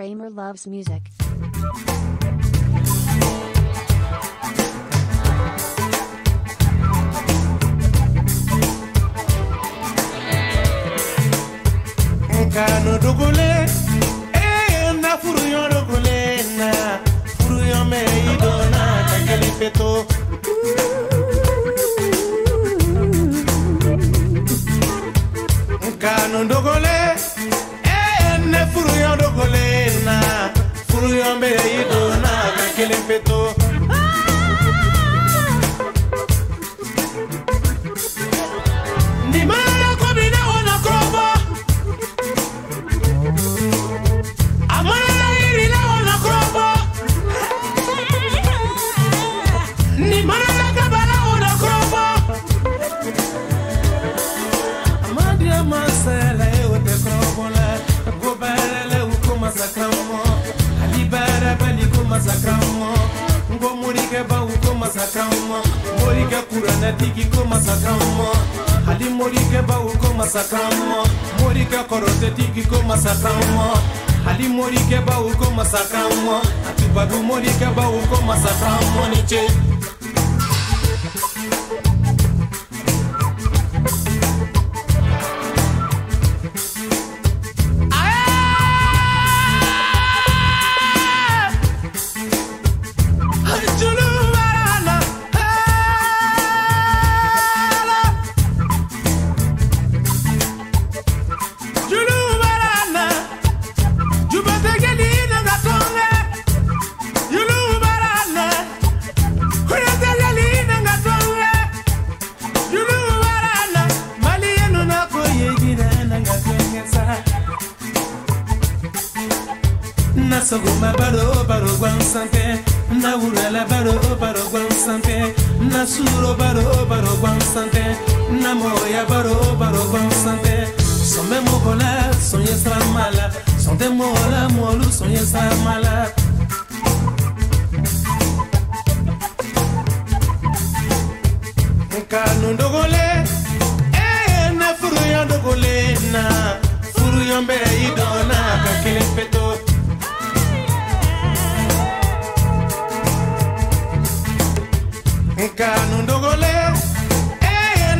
Kramer Loves Music. Kanundogole,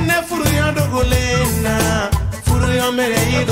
ne furuya dogole.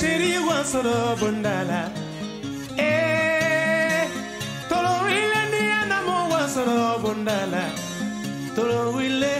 shiri wansoro bundala. Eh, tolo wile ni anamo wansoro bundala. Tolo wile.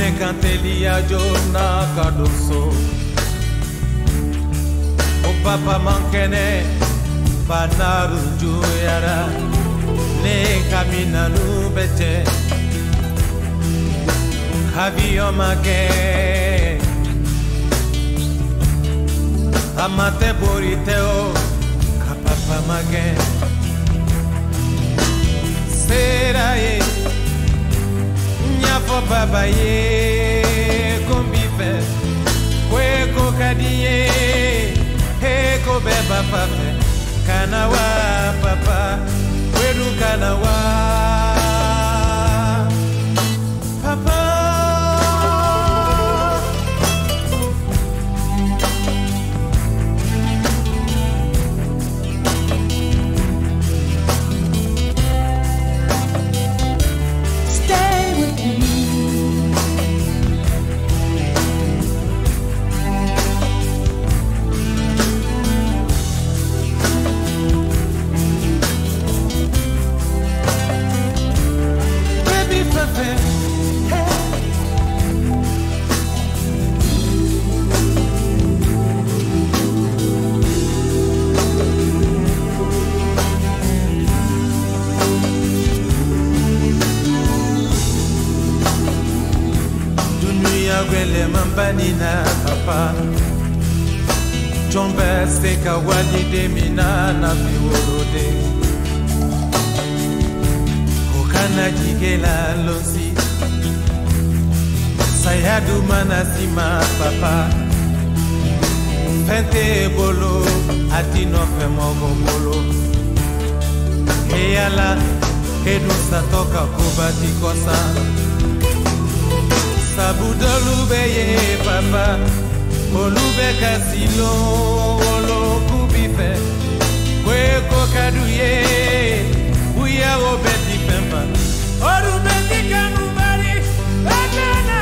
Mine cantelia giorna cadosso. O papa mankene banaru juyara ne kamina nubete havio mage amate boriteo kapapa mage sera e Nyafo baba ye kombife kwe kokadie he ko beba pape kanawa papa wedu kanawa papa Banina papa Jombe seka wali de mina na biorode Kokana jigela losi Sayadu manasima papa Fente bolo atino femogo bolo Eyala edusa toka kubati kosa Sabu dolubeye papa, olube kasilo, olokubife, kwe kokaduye, uya obeti pemba, orubeti kanubari, akana.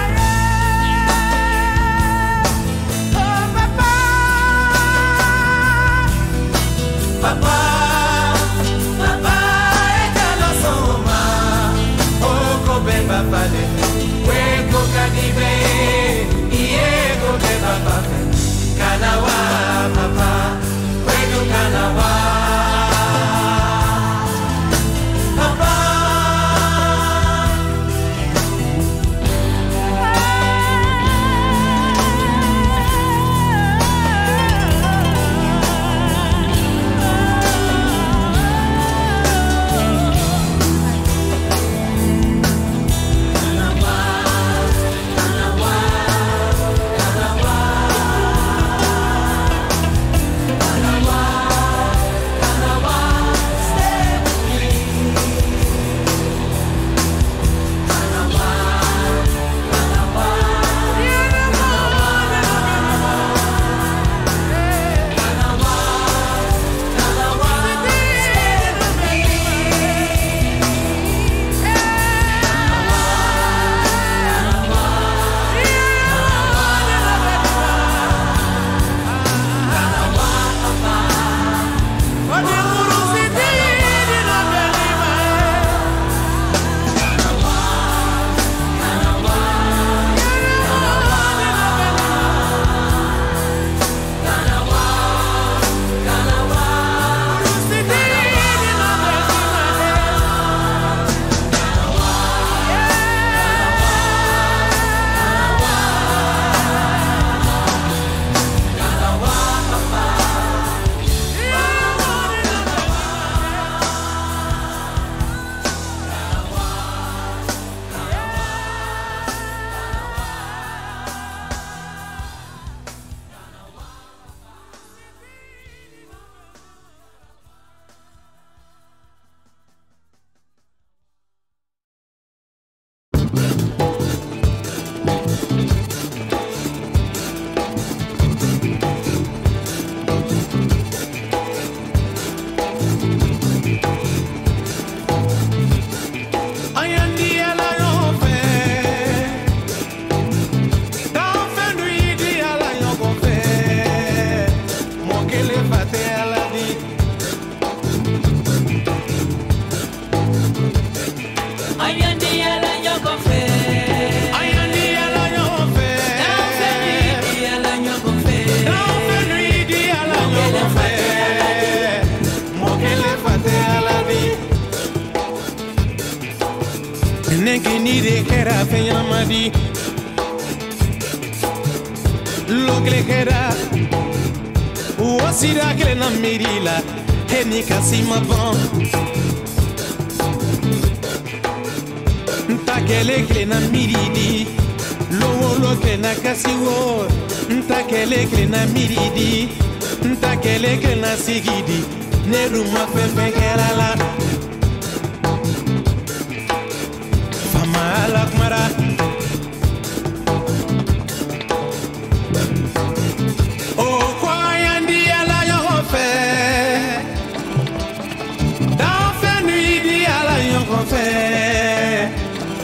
Nekini de kera feyamadi Logle kera Uosira kele na mirila Henika sima bon Ntakele kele na miridi Lowo lo kele na kasiwo Ntakele kele na miridi Ntakele kele na sigidi Neruma pepe kera la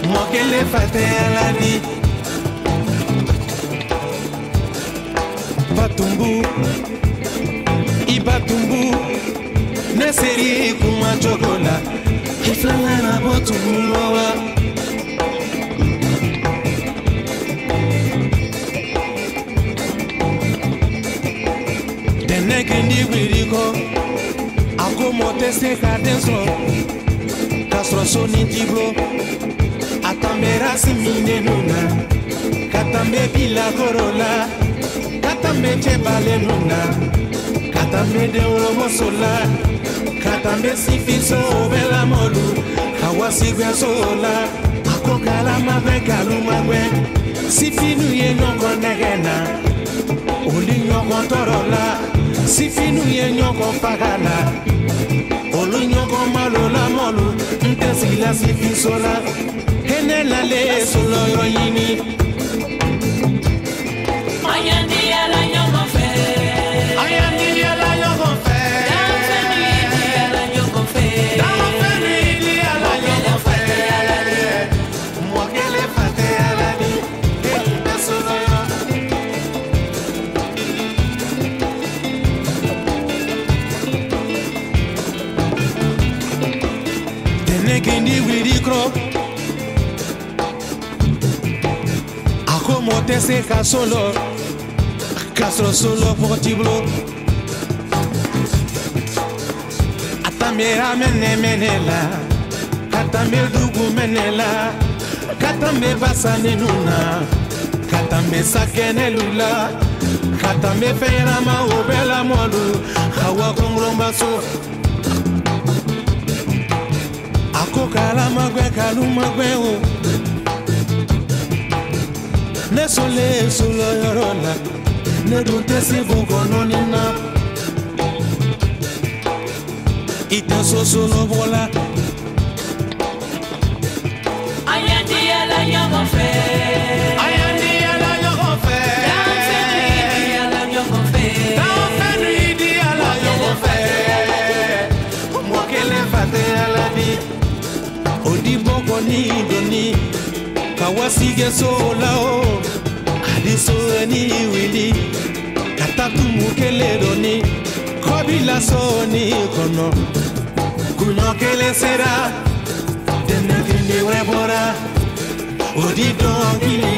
Mokele fate aladi Batumbu Ibatumbu Neseri kuma chokola Kiflanga na botumbuwa Deneke ndi wiriko Akomote seka denso Kasro soni tiblo Katambera simine nuna Katambe bila korola Katambe chebale nuna Katambe deuro mosola Katambe sifiso bela molu Kawasigwe sola Akokala mawe kalumawe Sifinu ye nyoko negena Oli nyoko torola Sifinu ye nyoko pagana Oli nyoko malola molu Ntesila sifisola Nella le solo royini Mayandi ala nyoko fe Ayandi ala nyoko fe Danfenidi ala nyoko fe Danfenidi ala nyoko fe Moi che le fate ala di e te solo yo Tene che ndi wiri cro Mote se casolo, castro solo potiblo. Atamera mene menela, katambe dugu menela, katambe basane nuna, katambe sakene lula, katambe fera ma obela molu, hawa kongromba so. Ako kala magwe kaluma gweo. Ne sole solo yorona ne dunte si bugono nina Ita so solo vola Ayandi ala nyoko fe Ayandi ala nyoko fe Danfenidi ala nyoko fe Danfenidi ala nyoko fe Mwakele fate ala di Odi boko ni doni Kawasige sola o Adiso ni wili Katatu mukele doni Kobila so ni kono Kuno kele sera Dene kini webora Odi donkili